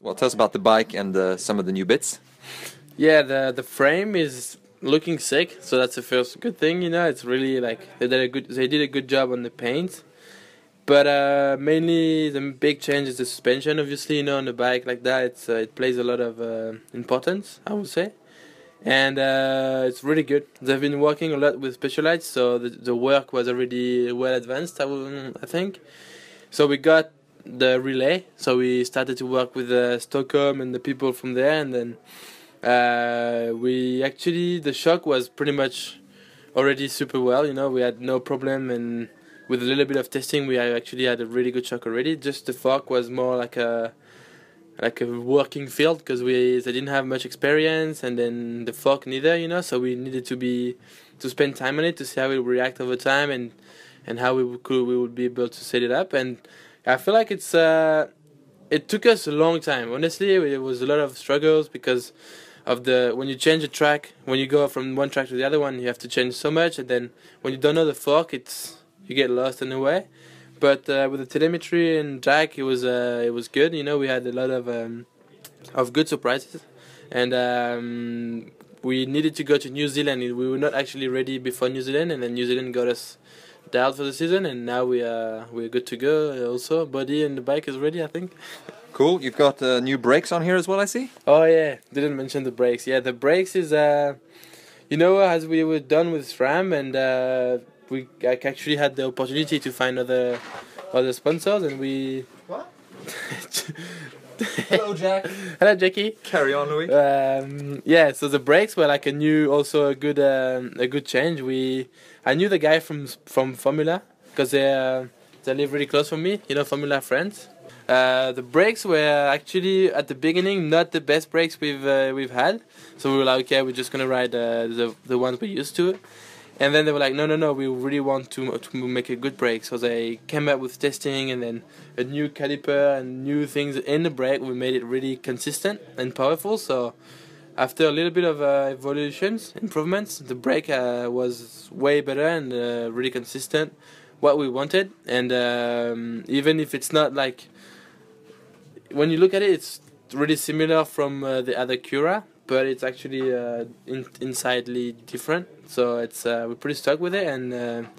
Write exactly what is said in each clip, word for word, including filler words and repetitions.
Well, tell us about the bike and uh, some of the new bits. Yeah, the the frame is looking sick, so that's the first good thing, you know. It's really like they did a good they did a good job on the paint, but uh, mainly the big change is the suspension. Obviously, you know, on a bike like that, it's, uh, it plays a lot of uh, importance, I would say, and uh, it's really good. They've been working a lot with Specialized, so the the work was already well advanced, I would, I think. So we got the relay, so we started to work with uh, Stockholm and the people from there, and then uh, we actually the shock was pretty much already super well, you know, we had no problem, and with a little bit of testing we actually had a really good shock already. Just the fork was more like a like a working field, because we they didn't have much experience, and then the fork neither, you know, so we needed to be to spend time on it to see how it would react over time, and and how we could we would be able to set it up. And I feel like it's uh, it took us a long time. Honestly, it was a lot of struggles because of the when you change a track, when you go from one track to the other one, you have to change so much, and then when you don't know the fork, it's you get lost in a way. But uh, with the telemetry and jack, it was uh, it was good. You know, we had a lot of um, of good surprises, and um, we needed to go to New Zealand. We were not actually ready before New Zealand, and then New Zealand got us out for the season, and now we are we're good to go. Also, body and the bike is ready, I think. Cool. You've got uh, new brakes on here as well, I see. Oh yeah, didn't mention the brakes. Yeah, the brakes is uh, you know, as we were done with SRAM, and uh, we I actually had the opportunity to find other other sponsors, and we. What? Hello, Jack. Hello, Jackie. Carry on, Louis. Um, yeah, so the brakes were like a new, also a good, um, a good change. We, I knew the guy from from Formula, because they uh, they live really close from me. You know, Formula friends. Uh, the brakes were actually at the beginning not the best brakes we've uh, we've had. So we were like, okay, we're just gonna ride uh, the the ones we used to. And then they were like, no, no, no, we really want to to make a good brake. So they came up with testing, and then a new caliper and new things in the brake. We made it really consistent and powerful. So after a little bit of uh, evolutions, improvements, the brake uh, was way better and uh, really consistent, what we wanted. And um, even if it's not like, when you look at it, it's really similar from uh, the other Cura, but it's actually uh, in insidely different. So it's uh, we're pretty stuck with it, and uh,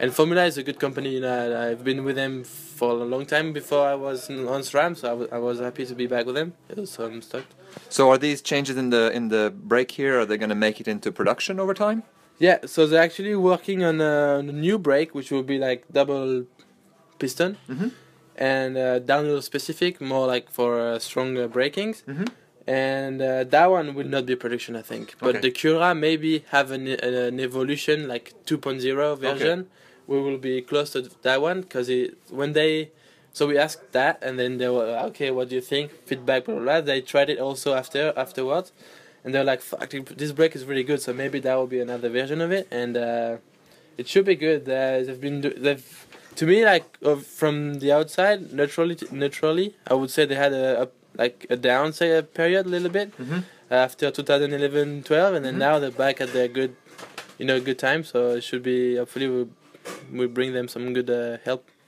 and Formula is a good company. You know, I've been with them for a long time before I was on SRAM, so I was I was happy to be back with them. So I'm stuck. So are these changes in the in the brake here? Are they going to make it into production over time? Yeah. So they're actually working on a, on a new brake, which will be like double piston mm-hmm. and uh, downhill specific, more like for uh, stronger brakings. Mm-hmm. And uh, that one will not be production, I think. But okay. The Cura maybe have an, an evolution, like two point oh version. Okay. We will be close to that one, because when they... So we asked that, and then they were, okay, what do you think? Feedback, blah, blah, blah. They tried it also after afterwards. And they were like, fuck, this brake is really good, so maybe that will be another version of it. And uh, it should be good. Uh, they've been... They've, to me, like, from the outside, naturally, naturally I would say they had a... a like a downside period a little bit mm-hmm. after two thousand eleven, twelve, and then mm-hmm. now they're back at their good, you know, good time. So it should be, hopefully we we'll, we'll bring them some good uh, help.